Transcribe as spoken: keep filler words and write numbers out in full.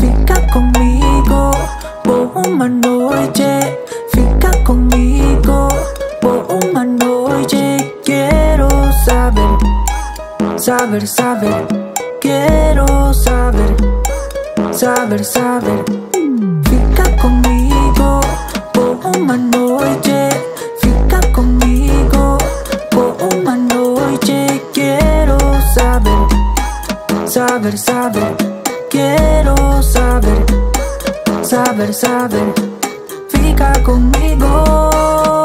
Fica comigo, por uma noite. Fica comigo, por uma noite. Quiero saber, saber, saber. Quiero saber, saber, saber. Fica comigo por uma noite. Fica comigo por uma noite. Quiero saber, saber, saber. Quiero saber, saber, saber. Fica comigo.